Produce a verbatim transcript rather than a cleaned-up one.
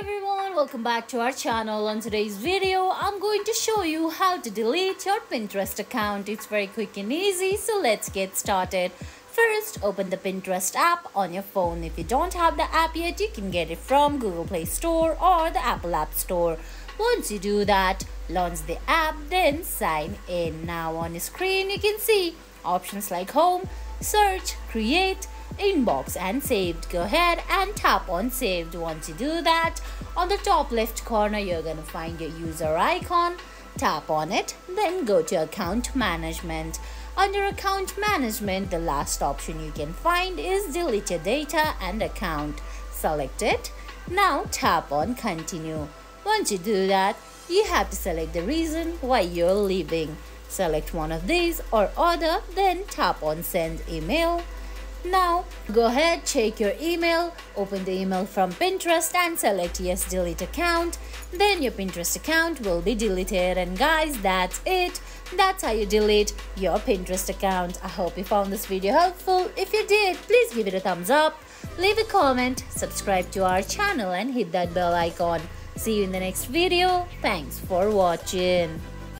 everyone, welcome back to our channel. On today's video I'm going to show you how to delete your Pinterest account. It's very quick and easy, so let's get started. First, open the Pinterest app on your phone. If you don't have the app yet, you can get it from Google Play Store or the Apple App Store. Once you do that, launch the app, then sign in. Now on your screen you can see options like home, search, create, inbox and saved. Go ahead and tap on saved. Once you do that, on the top left corner you're gonna find your user icon. Tap on it, then go to account management. Under account management, the last option you can find is delete your data and account. Select it. Now tap on continue. Once you do that, you have to select the reason why you're leaving. Select one of these or other, then tap on send email. Now go ahead, check your email, open the email from Pinterest and select yes, delete account. Then your Pinterest account will be deleted. And guys, that's it. That's how you delete your Pinterest account. I hope you found this video helpful. If you did, please give it a thumbs up, leave a comment, subscribe to our channel and hit that bell icon. See you in the next video. Thanks for watching.